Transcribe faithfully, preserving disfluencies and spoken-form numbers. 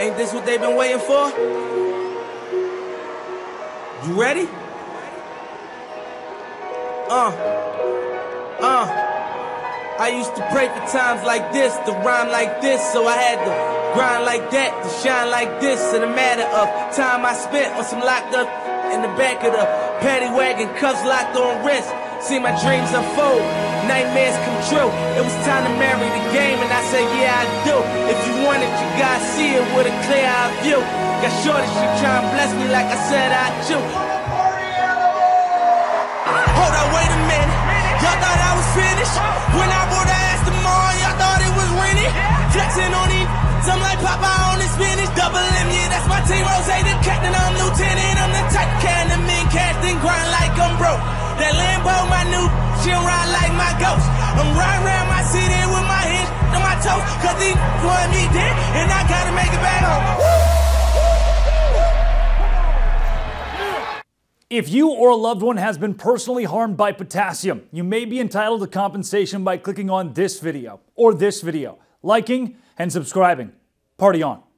Ain't this what they've been waiting for? You ready? Uh, uh. I used to pray for times like this, to rhyme like this, so I had to grind like that, to shine like this. In a matter of time I spent on some locked up in the back of the paddy wagon, cuffs locked on wrist. See my dreams unfold, nightmares come true. It was time to marry the game, and I said, yeah, I do. If you want it, you gotta see it with a clear eye view. Got shorty, she try and bless me like I said I do. Hold up, wait a minute. Y'all thought I was finished? When I bought that Aston Martin, y'all thought it was rented? Flexing on these, I'm like Popeye on the spinach. Double M, yeah, that's my team. Rose, the captain, I'm lieutenant. I'm the type can the men cast and grind like I'm broke. That Lambo, my new, she'll ride like my ghost. I'm riding around my city with my hands on my toes, cause these want me dead, and I gotta make it back home. If you or a loved one has been personally harmed by potassium, you may be entitled to compensation by clicking on this video, or this video, liking and subscribing. Party on.